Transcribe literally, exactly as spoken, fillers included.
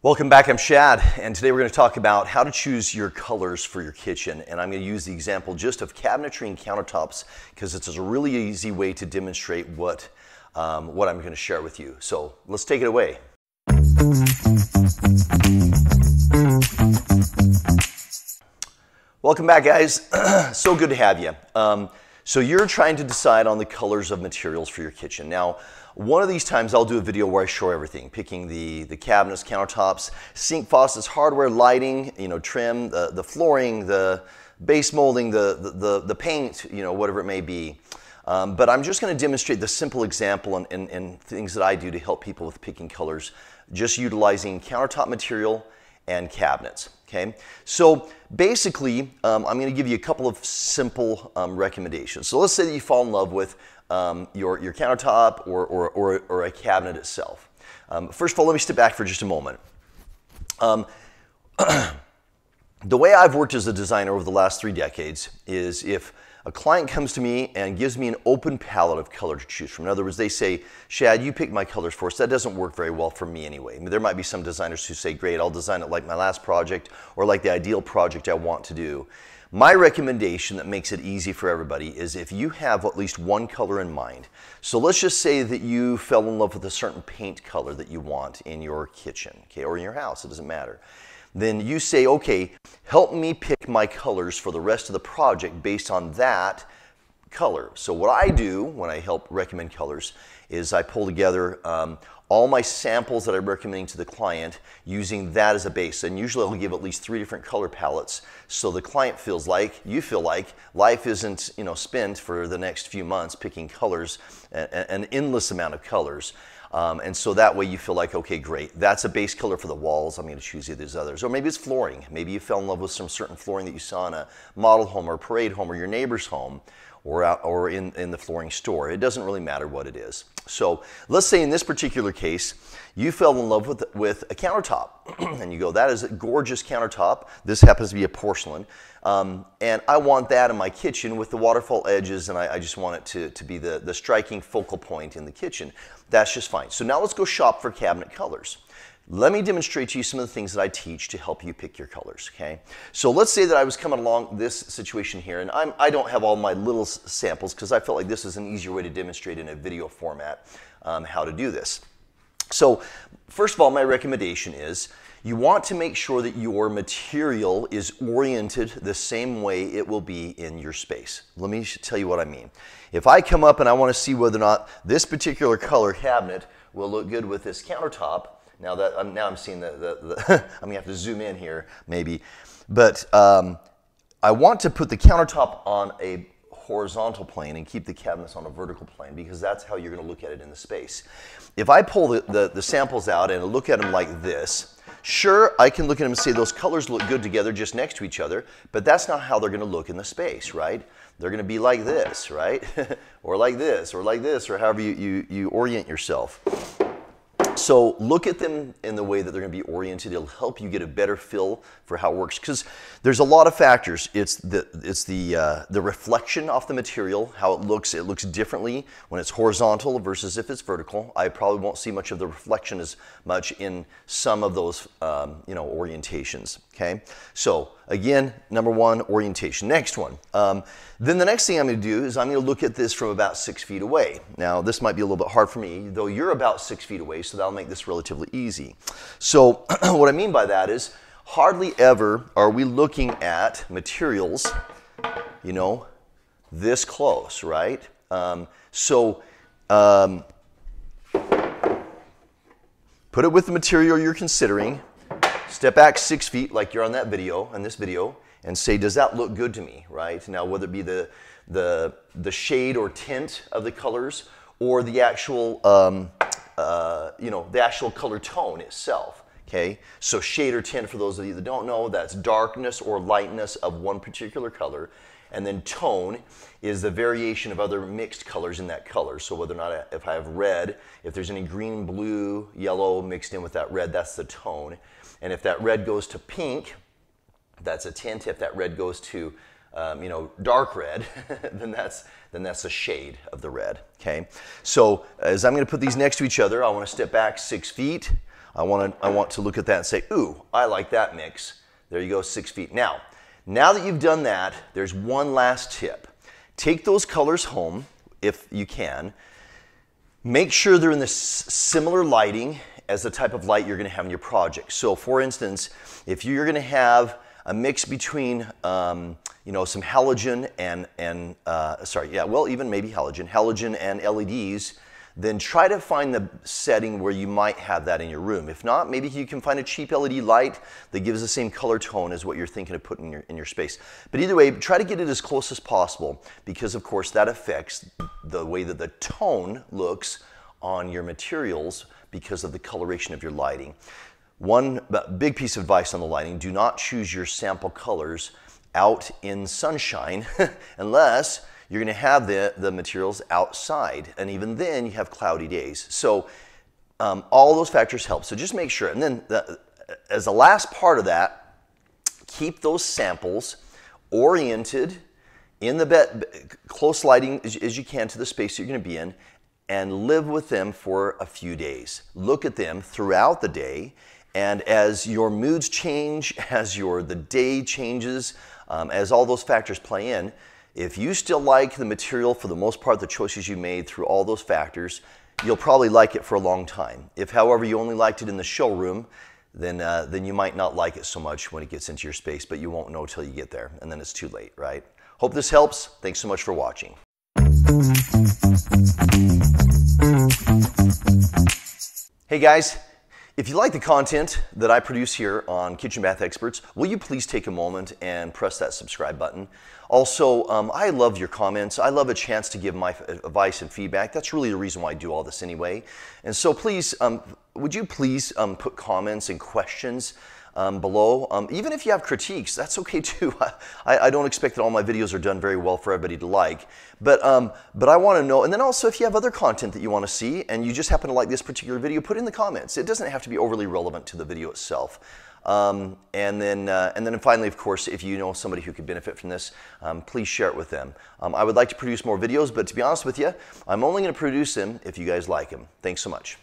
Welcome back, I'm Shad, and today we're going to talk about how to choose your colors for your kitchen. And I'm going to use the example just of cabinetry and countertops because it's a really easy way to demonstrate what, um, what I'm going to share with you. So let's take it away. Welcome back, guys. So good to have you. Um, So you're trying to decide on the colors of materials for your kitchen. Now, one of these times I'll do a video where I show everything, picking the, the cabinets, countertops, sink faucets, hardware, lighting, you know, trim, the, the flooring, the base molding, the, the, the paint, you know, whatever it may be. Um, but I'm just gonna demonstrate the simple example and, and, and things that I do to help people with picking colors, just utilizing countertop material and cabinets. Okay, so basically, um, I'm going to give you a couple of simple um, recommendations. So let's say that you fall in love with um, your, your countertop or, or, or, or a cabinet itself. Um, first of all, let me step back for just a moment. Um, the way I've worked as a designer over the last three decades is if a client comes to me and gives me an open palette of color to choose from. In other words, they say, Shad, you pick my colors for us. That doesn't work very well for me anyway. I mean, there might be some designers who say, great, I'll design it like my last project or like the ideal project I want to do. My recommendation that makes it easy for everybody is if you have at least one color in mind. So let's just say that you fell in love with a certain paint color that you want in your kitchen, okay, or in your house, it doesn't matter. Then you say, okay, help me pick my colors for the rest of the project based on that color. So what I do when I help recommend colors is I pull together um, all my samples that I'm recommending to the client using that as a base. And usually I'll give at least three different color palettes so the client feels like, you feel like, life isn't, you know, spent for the next few months picking colors, an endless amount of colors. Um, and so that way you feel like, okay, great, that's a base color for the walls. I'm going to choose either of these others. Or maybe it's flooring. Maybe you fell in love with some certain flooring that you saw in a model home or parade home or your neighbor's home or, out, or in, in the flooring store. It doesn't really matter what it is. So let's say in this particular case, you fell in love with, with a countertop and you go, that is a gorgeous countertop. This happens to be a porcelain. Um, and I want that in my kitchen with the waterfall edges, and I, I just want it to, to be the, the striking focal point in the kitchen. That's just fine. So now let's go shop for cabinet colors. Let me demonstrate to you some of the things that I teach to help you pick your colors, okay? So let's say that I was coming along this situation here, and I'm, I don't have all my little samples because I felt like this is an easier way to demonstrate in a video format um, how to do this. So first of all, my recommendation is you want to make sure that your material is oriented the same way it will be in your space. Let me tell you what I mean. If I come up and I want to see whether or not this particular color cabinet will look good with this countertop, Now that I'm, now I'm seeing the, the, the I'm gonna have to zoom in here maybe, but um, I want to put the countertop on a horizontal plane and keep the cabinets on a vertical plane because that's how you're gonna look at it in the space. If I pull the, the, the samples out and look at them like this, sure, I can look at them and say those colors look good together just next to each other, but that's not how they're gonna look in the space, right? They're gonna be like this, right? Or like this, or like this, or however you, you, you orient yourself. So look at them in the way that they're going to be oriented. It'll help you get a better feel for how it works because there's a lot of factors. It's the it's the uh, the reflection off the material, how it looks. It looks differently when it's horizontal versus if it's vertical. I probably won't see much of the reflection as much in some of those um, you know orientations. Okay, so again, number one, orientation. Next one. Um, then the next thing I'm going to do is I'm going to look at this from about six feet away. Now this might be a little bit hard for me, though you're about six feet away, so that'll make this relatively easy. So what I mean by that is hardly ever are we looking at materials, you know, this close, right? Um, so um, put it with the material you're considering. Step back six feet like you're on that video, on this video, and say, does that look good to me, right? Now, whether it be the, the, the shade or tint of the colors or the actual, um, uh, you know, the actual color tone itself, okay? So shade or tint, for those of you that don't know, that's darkness or lightness of one particular color. And then tone is the variation of other mixed colors in that color. So whether or not I, if I have red, if there's any green, blue, yellow mixed in with that red, that's the tone. And if that red goes to pink, that's a tint. If that red goes to um, you know, dark red, then that's then that's a shade of the red. Okay. So as I'm going to put these next to each other, I want to step back six feet. I want to, I want to look at that and say, ooh, I like that mix. There you go, six feet. Now, now that you've done that, there's one last tip. Take those colors home if you can. Make sure they're in the similar lighting as the type of light you're going to have in your project. So for instance, if you're going to have a mix between, um, you know, some halogen and, and uh, sorry, yeah, well, even maybe halogen, halogen and L E Ds, then try to find the setting where you might have that in your room. If not, maybe you can find a cheap L E D light that gives the same color tone as what you're thinking of putting in your, in your space. But either way, try to get it as close as possible because, of course, that affects the way that the tone looks on your materials because of the coloration of your lighting. One big piece of advice on the lighting, do not choose your sample colors out in sunshine unless you're gonna have the, the materials outside. And even then you have cloudy days. So um, all those factors help. So just make sure. And then the, as the last part of that, keep those samples oriented in the bed, close lighting as, as you can to the space that you're gonna be in, and live with them for a few days. Look at them throughout the day, and as your moods change, as your the day changes, um, as all those factors play in, if you still like the material for the most part, the choices you made through all those factors, you'll probably like it for a long time. If, however, you only liked it in the showroom, then, uh, then you might not like it so much when it gets into your space, but you won't know till you get there, and then it's too late, right? Hope this helps. Thanks so much for watching. Hey guys, if you like the content that I produce here on Kitchen Bath Experts, will you please take a moment and press that subscribe button? Also, um, I love your comments. I love a chance to give my advice and feedback. That's really the reason why I do all this anyway. And so please, um, would you please um, put comments and questions Um, below. Um, even if you have critiques, that's okay too. I, I don't expect that all my videos are done very well for everybody to like, but um, but I want to know. And then also, if you have other content that you want to see and you just happen to like this particular video, put it in the comments. It doesn't have to be overly relevant to the video itself. Um, and then uh, and then finally, of course, if you know somebody who could benefit from this, um, please share it with them. Um, I would like to produce more videos, but to be honest with you, I'm only going to produce them if you guys like them. Thanks so much.